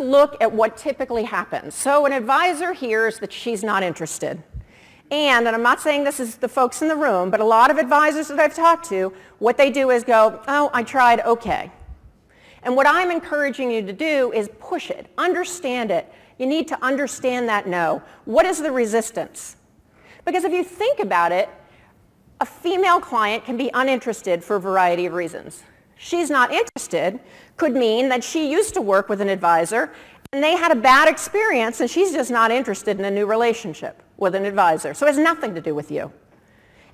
let's look at what typically happens. So an advisor hears that she's not interested. And I'm not saying this is the folks in the room, but a lot of advisors that I've talked to, what they do is go, oh, I tried, okay. And what I'm encouraging you to do is push it, understand it. You need to understand that no. What is the resistance? Because if you think about it, a female client can be uninterested for a variety of reasons. She's not interested could mean that she used to work with an advisor and they had a bad experience and she's just not interested in a new relationship with an advisor. So it has nothing to do with you.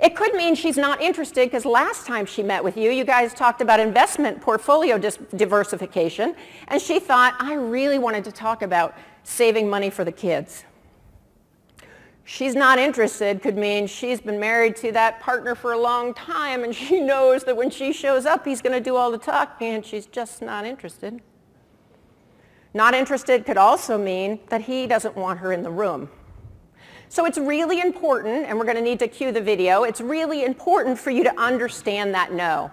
It could mean she's not interested because last time she met with you, you guys talked about investment portfolio diversification and she thought, I really wanted to talk about saving money for the kids. She's not interested could mean she's been married to that partner for a long time and she knows that when she shows up he's going to do all the talking and she's just not interested. Not interested could also mean that he doesn't want her in the room. So it's really important, and we're going to need to cue the video, it's really important for you to understand that no.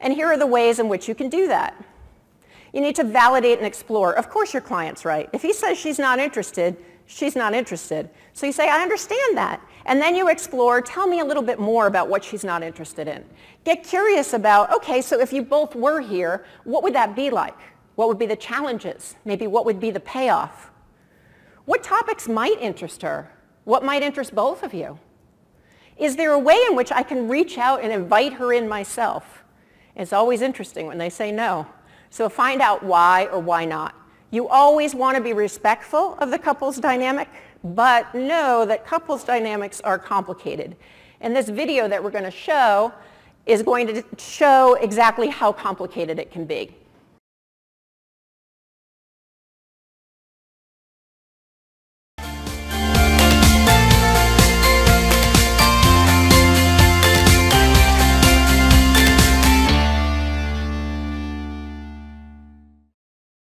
And here are the ways in which you can do that. You need to validate and explore. Of course your client's right. If he says she's not interested, she's not interested. So you say, I understand that. And then you explore, tell me a little bit more about what she's not interested in. Get curious about, okay, so if you both were here, what would that be like? What would be the challenges? Maybe what would be the payoff? What topics might interest her? What might interest both of you? Is there a way in which I can reach out and invite her in myself? It's always interesting when they say no. So find out why or why not. You always want to be respectful of the couple's dynamic, but know that couple's dynamics are complicated. And this video that we're going to show is going to show exactly how complicated it can be.